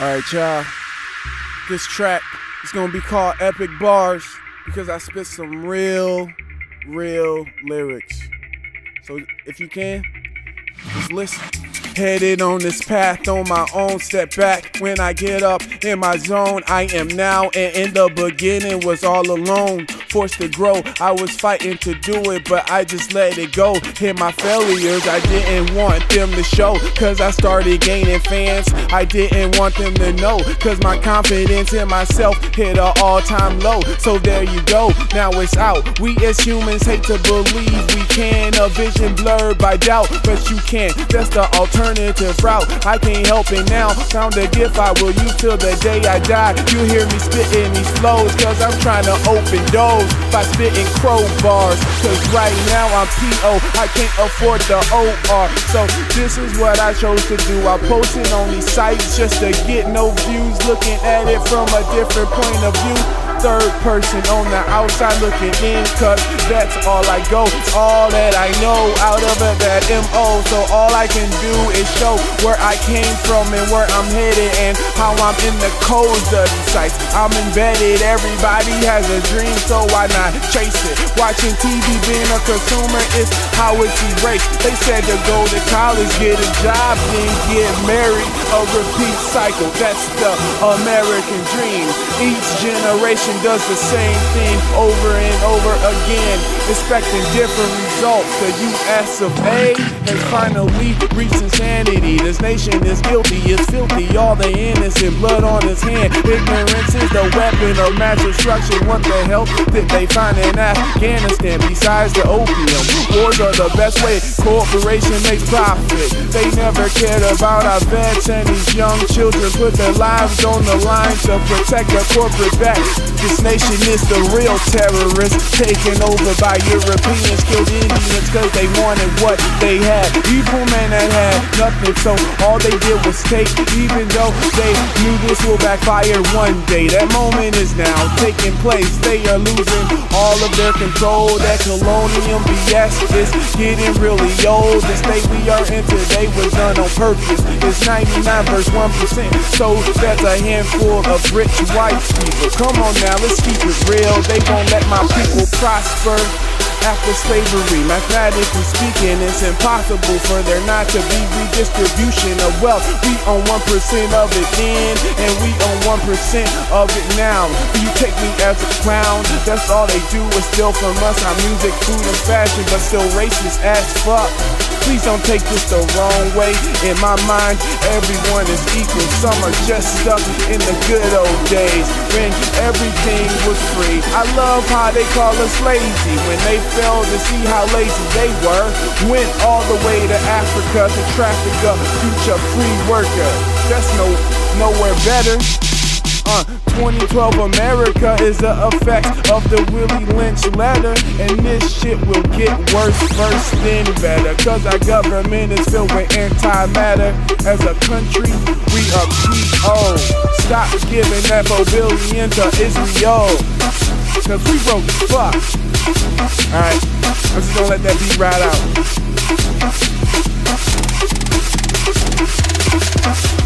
All right, y'all. This track is gonna be called Epic Bars because I spit some real lyrics. So if you can, just listen. Headed on this path on my own, step back when I get up in my zone. I am now, and in the beginning was all alone, forced to grow. I was fighting to do it, but I just let it go. Hit my failures, I didn't want them to show, cause I started gaining fans I didn't want them to know, cause my confidence in myself hit an all-time low. So there you go, now it's out. We as humans hate to believe we can. A vision blurred by doubt, but you can, that's the alternative route. I can't help it now, found a gift I will use till the day I die. You hear me spitting these flows, cause I'm trying to open doors by spitting crowbars. Cause right now I'm P.O., I can't afford the O.R. So this is what I chose to do. I posted on these sites just to get no views, looking at it from a different point of view. Third person on the outside looking in, cause that's all I go, all that I know, out of it, that M.O. So all I can do is show where I came from and where I'm headed, and how I'm in the cold dirty sights. I'm embedded, everybody has a dream, so why not chase it? Watching TV, being a consumer is how it's erased. They said to go to college, get a job, then get married, a repeat cycle. That's the American dream. Each generation does the same thing over and over again, expecting different results. The U.S. of A has finally reached insanity. This nation is guilty, it's filthy, all the innocent blood on his hand. Ignorance is the weapon of mass destruction. What the hell did they find in Afghanistan besides the opium? Wars are the best way corporation makes profit. They never cared about our vets and these young children, put their lives on the line to protect their corporate back. This nation is the real terrorists, taken over by Europeans, killed Indians cause they wanted what they had. Evil men that had nothing, so all they did was take, even though they knew this will backfire one day. That moment is now taking place, they are losing all of their control. That colonial BS is getting really old. The state we are in today was done on purpose. It's 99% versus 1%, so that's a handful of rich white people. Come on now, let's keep it real. They won't let my people prosper after slavery. Mathematically speaking, it's impossible for there not to be redistribution of wealth. We own 1% of it then, and we own 1% of it now. You take me as a clown, that's all they do is steal from us. Our music, food, and fashion, but still racist as fuck. Please don't take this the wrong way. In my mind, everyone is equal. Some are just stuck in the good old days when everything was free. I love how they call us lazy when they fail to see how lazy they were. Went all the way to Africa to traffic a future free worker. That's nowhere better. 2012 America is the effect of the Willie Lynch letter, and this shit will get worse first then better, cause our government is filled with antimatter. As a country we are P.O. Stop giving that billion to Israel, cause we broke as fuck. Alright, I'm just gonna let that beat ride out.